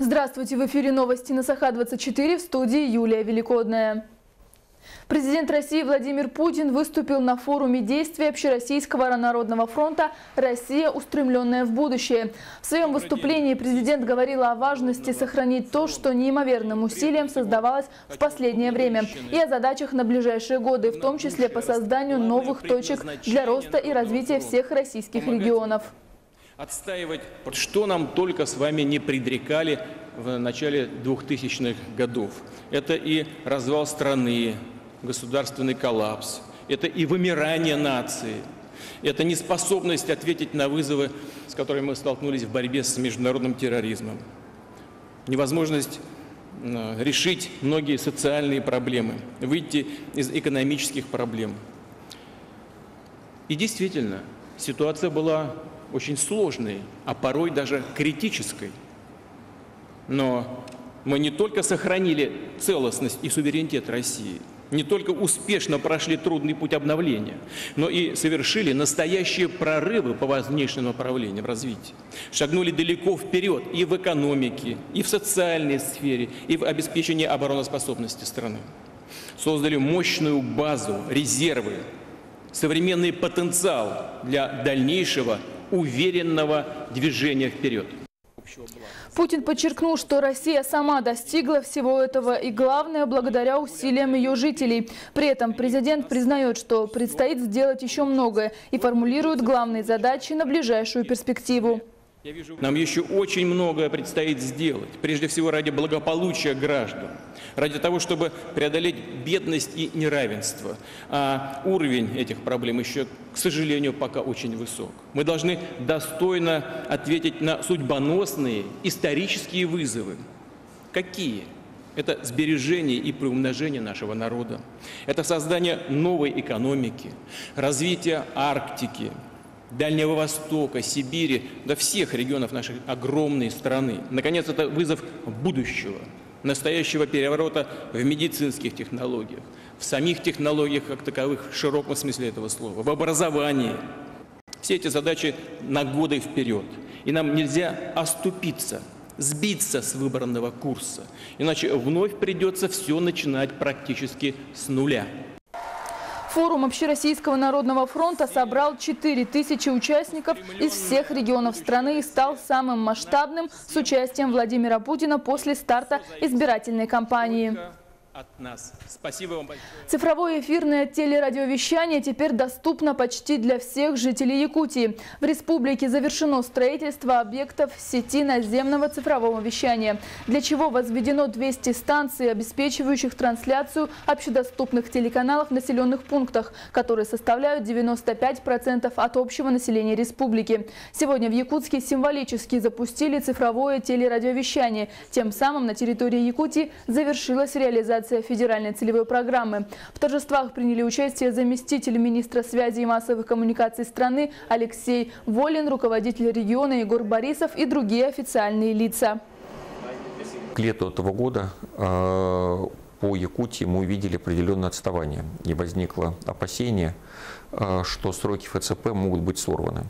Здравствуйте, в эфире новости на Саха-24, в студии Юлия Великодная. Президент России Владимир Путин выступил на форуме действий Общероссийского народного фронта «Россия, устремленная в будущее». В своем выступлении президент говорил о важности сохранить то, что неимоверным усилием создавалось в последнее время, и о задачах на ближайшие годы, в том числе по созданию новых точек для роста и развития всех российских регионов. Отстаивать, что нам только с вами не предрекали в начале 2000-х годов. Это и развал страны, государственный коллапс, это и вымирание нации, это неспособность ответить на вызовы, с которыми мы столкнулись в борьбе с международным терроризмом, невозможность решить многие социальные проблемы, выйти из экономических проблем. И действительно, ситуация была очень сложной, а порой даже критической. Но мы не только сохранили целостность и суверенитет России, не только успешно прошли трудный путь обновления, но и совершили настоящие прорывы по важнейшим направлениям развития. Шагнули далеко вперед и в экономике, и в социальной сфере, и в обеспечении обороноспособности страны. Создали мощную базу, резервы, современный потенциал для дальнейшего уверенного движения вперед. Путин подчеркнул, что Россия сама достигла всего этого и, главное, благодаря усилиям ее жителей. При этом президент признает, что предстоит сделать еще многое и формулирует главные задачи на ближайшую перспективу. Нам еще очень многое предстоит сделать, прежде всего ради благополучия граждан, ради того, чтобы преодолеть бедность и неравенство. А уровень этих проблем еще, к сожалению, пока очень высок. Мы должны достойно ответить на судьбоносные исторические вызовы. Какие? Это сбережение и приумножение нашего народа, это создание новой экономики, развитие Арктики, Дальнего Востока, Сибири, до всех регионов нашей огромной страны. Наконец, это вызов будущего, настоящего переворота в медицинских технологиях, в самих технологиях как таковых, в широком смысле этого слова, в образовании. Все эти задачи на годы вперед. И нам нельзя оступиться, сбиться с выбранного курса, иначе вновь придется все начинать практически с нуля. Форум Общероссийского народного фронта собрал 4000 участников из всех регионов страны и стал самым масштабным с участием Владимира Путина после старта избирательной кампании. От нас. Спасибо вам большое. Цифровое эфирное телерадиовещание теперь доступно почти для всех жителей Якутии. В республике завершено строительство объектов сети наземного цифрового вещания, для чего возведено 200 станций, обеспечивающих трансляцию общедоступных телеканалов в населенных пунктах, которые составляют 95% от общего населения республики. Сегодня в Якутске символически запустили цифровое телерадиовещание. Тем самым на территории Якутии завершилась реализация федеральной целевой программы. В торжествах приняли участие заместитель министра связи и массовых коммуникаций страны Алексей Волин, руководитель региона Егор Борисов и другие официальные лица. К лету этого года по Якутии мы увидели определенное отставание и возникло опасение, что сроки ФЦП могут быть сорваны.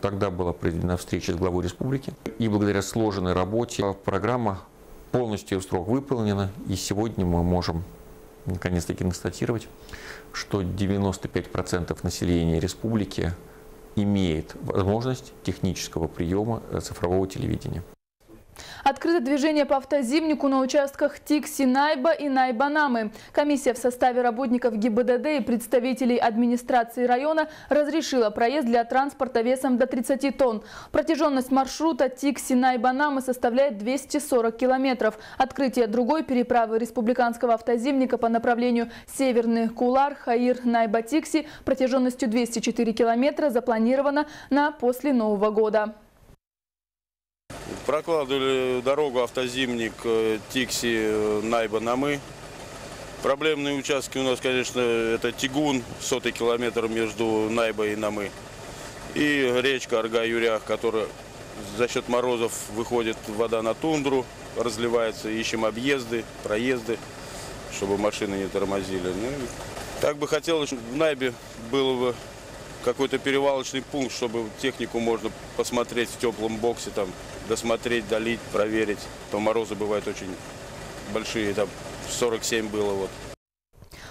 Тогда была проведена встреча с главой республики, и благодаря сложенной работе программа полностью срок выполнено, и сегодня мы можем наконец-таки констатировать, что 95% населения республики имеет возможность технического приема цифрового телевидения. Открыто движение по автозимнику на участках Тикси, Найба и Найбанамы. Комиссия в составе работников ГИБДД и представителей администрации района разрешила проезд для транспорта весом до 30 тонн. Протяженность маршрута Тикси, Найбанамы составляет 240 километров. Открытие другой переправы республиканского автозимника по направлению Северный Кулар, Хаир, Найба, Тикси протяженностью 204 километра запланировано на после Нового года. Прокладывали дорогу автозимник Тикси, Найба, Намы. Проблемные участки у нас, конечно, это Тигун, 100-й километр между Найба и Намы. И речка Арга-Юрях, которая за счет морозов выходит вода на тундру, разливается. Ищем объезды, проезды, чтобы машины не тормозили. Ну, так бы хотелось, в Найбе было бы какой-то перевалочный пункт, чтобы технику можно посмотреть в теплом боксе, там, досмотреть, долить, проверить. То морозы бывают очень большие, там 47 было. Вот.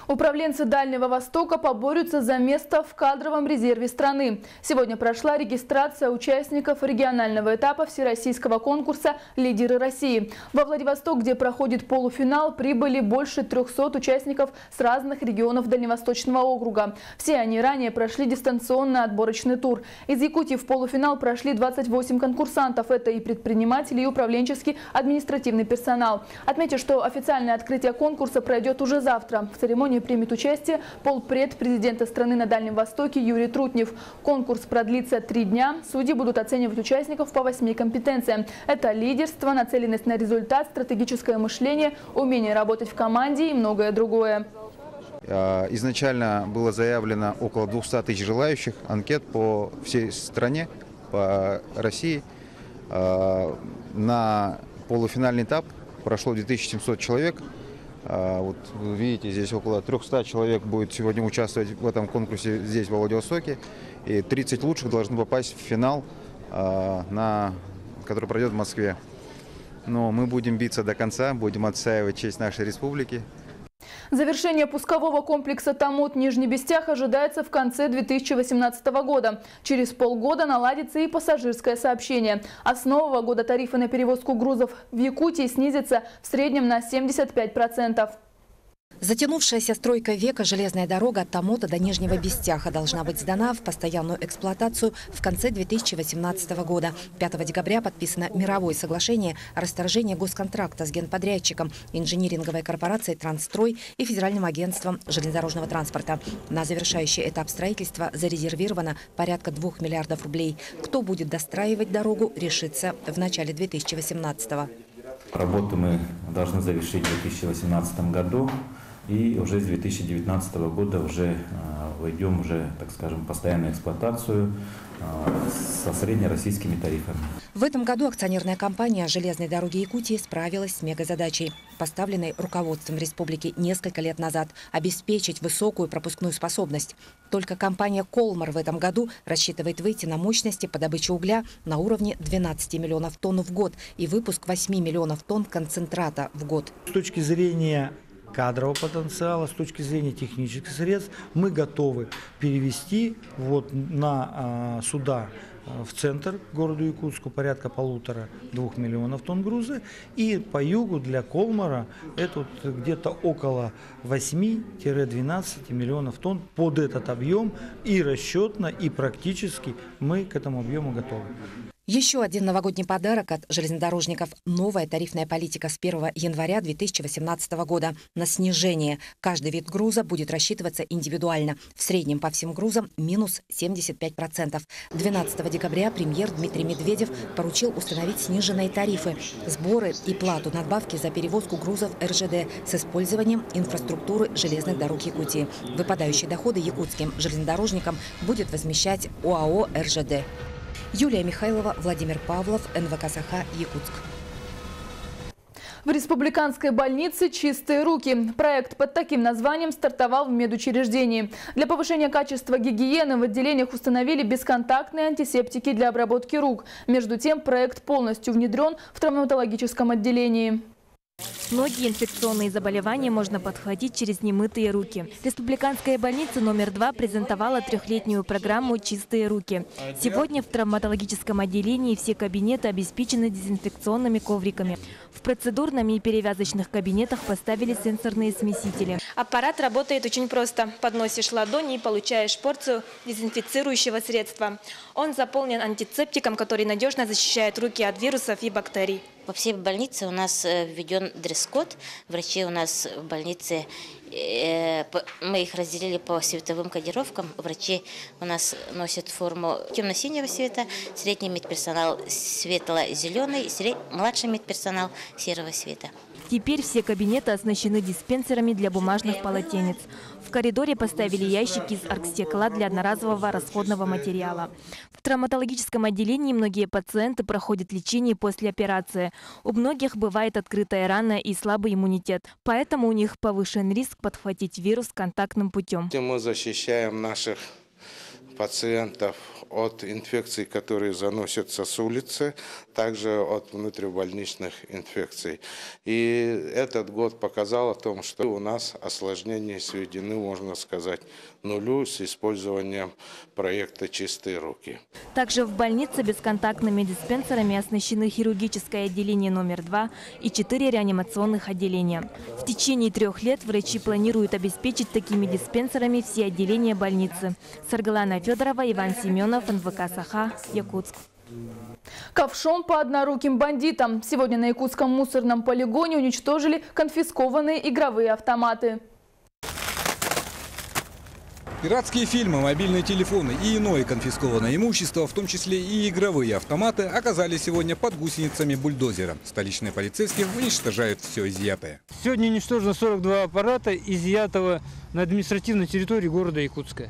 Управленцы Дальнего Востока поборются за место в кадровом резерве страны. Сегодня прошла регистрация участников регионального этапа всероссийского конкурса «Лидеры России». Во Владивосток, где проходит полуфинал, прибыли больше 300 участников с разных регионов Дальневосточного округа. Все они ранее прошли дистанционный отборочный тур. Из Якутии в полуфинал прошли 28 конкурсантов. Это и предприниматели, и управленческий административный персонал. Отмечу, что официальное открытие конкурса пройдет уже завтра. В церемонии примет участие полпред президента страны на Дальнем Востоке Юрий Трутнев. Конкурс продлится 3 дня. Судьи будут оценивать участников по 8 компетенциям. Это лидерство, нацеленность на результат, стратегическое мышление, умение работать в команде и многое другое. Изначально было заявлено около 200 тысяч желающих, анкет по всей стране, по России. На полуфинальный этап прошло 2700 человек. Вот видите, здесь около 300 человек будет сегодня участвовать в этом конкурсе здесь, в Владивостоке. И 30 лучших должны попасть в финал, который пройдет в Москве. Но мы будем биться до конца, будем отстаивать честь нашей республики. Завершение пускового комплекса «Томут» Нижний Бестях ожидается в конце 2018 года. Через полгода наладится и пассажирское сообщение. А с нового года тарифы на перевозку грузов в Якутии снизятся в среднем на 75%. Затянувшаяся стройка века железная дорога от Томута до Нижнего Бестяха должна быть сдана в постоянную эксплуатацию в конце 2018 года. 5 декабря подписано мировое соглашение о расторжении госконтракта с генподрядчиком, инжиниринговой корпорацией «Трансстрой» и Федеральным агентством железнодорожного транспорта. На завершающий этап строительства зарезервировано порядка 2 миллиардов рублей. Кто будет достраивать дорогу, решится в начале 2018 года. Работу мы должны завершить в 2018 году. И уже с 2019 года уже войдем уже, так скажем, в постоянную эксплуатацию со среднероссийскими тарифами. В этом году акционерная компания «Железной дороги Якутии» справилась с мегазадачей, поставленной руководством республики несколько лет назад – обеспечить высокую пропускную способность. Только компания «Колмар» в этом году рассчитывает выйти на мощности по добыче угля на уровне 12 миллионов тонн в год и выпуск 8 миллионов тонн концентрата в год. С точки зрения кадрового потенциала, с точки зрения технических средств, мы готовы перевести вот на суда в центр города Якутску порядка 1,5–2 миллионов тонн груза. И по югу для Колмара это вот где-то около 8–12 миллионов тонн под этот объем. И расчетно, и практически мы к этому объему готовы. Еще один новогодний подарок от железнодорожников – новая тарифная политика с 1 января 2018 года на снижение. Каждый вид груза будет рассчитываться индивидуально. В среднем по всем грузам – минус 75%. 12 декабря премьер Дмитрий Медведев поручил установить сниженные тарифы, сборы и плату надбавки за перевозку грузов РЖД с использованием инфраструктуры железных дорог Якутии. Выпадающие доходы якутским железнодорожникам будет возмещать ОАО «РЖД». Юлия Михайлова, Владимир Павлов, НВК «Саха», Якутск. В республиканской больнице «Чистые руки». Проект под таким названием стартовал в медучреждении. Для повышения качества гигиены в отделениях установили бесконтактные антисептики для обработки рук. Между тем, проект полностью внедрен в травматологическом отделении. Многие инфекционные заболевания можно подхватить через немытые руки. Республиканская больница номер 2 презентовала 3-летнюю программу «Чистые руки». Сегодня в травматологическом отделении все кабинеты обеспечены дезинфекционными ковриками. В процедурном и перевязочных кабинетах поставили сенсорные смесители. Аппарат работает очень просто. Подносишь ладони и получаешь порцию дезинфицирующего средства. Он заполнен антисептиком, который надежно защищает руки от вирусов и бактерий. Во всей больнице у нас введен дресс-код. Врачи у нас в больнице, мы их разделили по световым кодировкам. Врачи у нас носят форму темно-синего цвета, средний медперсонал светло-зеленый, младший медперсонал серого цвета. Теперь все кабинеты оснащены диспенсерами для бумажных полотенец. В коридоре поставили ящики из оргстекла для одноразового расходного материала. В травматологическом отделении многие пациенты проходят лечение после операции. У многих бывает открытая рана и слабый иммунитет. Поэтому у них повышен риск подхватить вирус контактным путем. Мы защищаем наших пациентов от инфекций, которые заносятся с улицы, также от внутрибольничных инфекций. И этот год показал о том, что у нас осложнения сведены, можно сказать, к нулю с использованием проекта «Чистые руки». Также в больнице бесконтактными диспенсерами оснащены хирургическое отделение номер 2 и 4 реанимационных отделения. В течение 3 лет врачи планируют обеспечить такими диспенсерами все отделения больницы. Саргалана Федорова, Иван Семенов, НВК «Саха», Якутск. Ковшом по одноруким бандитам. Сегодня на якутском мусорном полигоне уничтожили конфискованные игровые автоматы. Пиратские фильмы, мобильные телефоны и иное конфискованное имущество, в том числе и игровые автоматы, оказались сегодня под гусеницами бульдозера. Столичные полицейские уничтожают все изъятое. Сегодня уничтожено 42 аппарата, изъятого на административной территории города Якутска.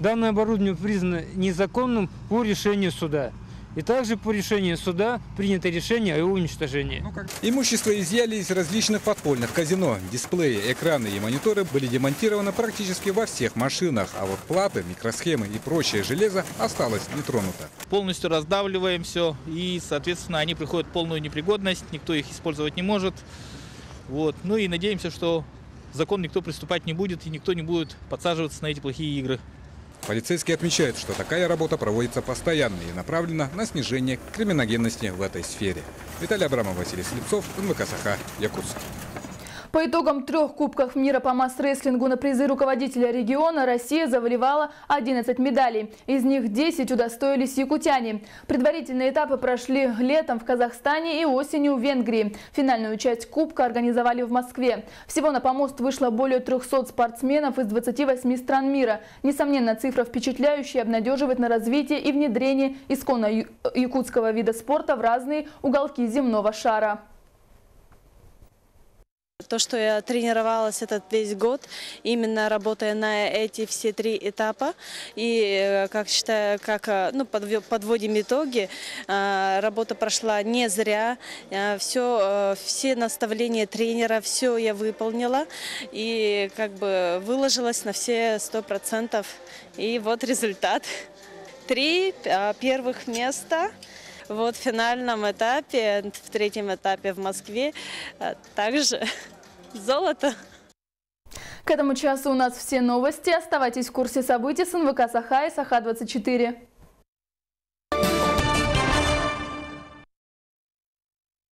Данное оборудование признано незаконным по решению суда. И также по решению суда принято решение о его уничтожении. Имущество изъяли из различных подпольных казино. Дисплеи, экраны и мониторы были демонтированы практически во всех машинах. А вот платы, микросхемы и прочее железо осталось нетронуто. Полностью раздавливаем все. И, соответственно, они приходят в полную непригодность. Никто их использовать не может. Вот. Ну и надеемся, что закон никто приступать не будет. И никто не будет подсаживаться на эти плохие игры. Полицейские отмечают, что такая работа проводится постоянно и направлена на снижение криминогенности в этой сфере. Виталий Абрамов, Василий Слепцов, НВК «Саха», Якутск. По итогам 3 Кубков мира по масс-рестлингу на призы руководителя региона Россия завоевала 11 медалей. Из них 10 удостоились якутяне. Предварительные этапы прошли летом в Казахстане и осенью в Венгрии. Финальную часть Кубка организовали в Москве. Всего на помост вышло более 300 спортсменов из 28 стран мира. Несомненно, цифра впечатляющая, обнадеживает на развитие и внедрение исконно якутского вида спорта в разные уголки земного шара. То, что я тренировалась этот весь год, именно работая на эти все 3 этапа, и, как считаю, подводим итоги, работа прошла не зря, все наставления тренера, все я выполнила и выложилась на все 100%. И вот результат. 3 первых места. Вот в финальном этапе, в 3-м этапе в Москве, также золото. К этому часу у нас все новости. Оставайтесь в курсе событий с НВК «Саха» и «Саха-24».